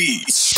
beats.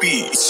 Peace.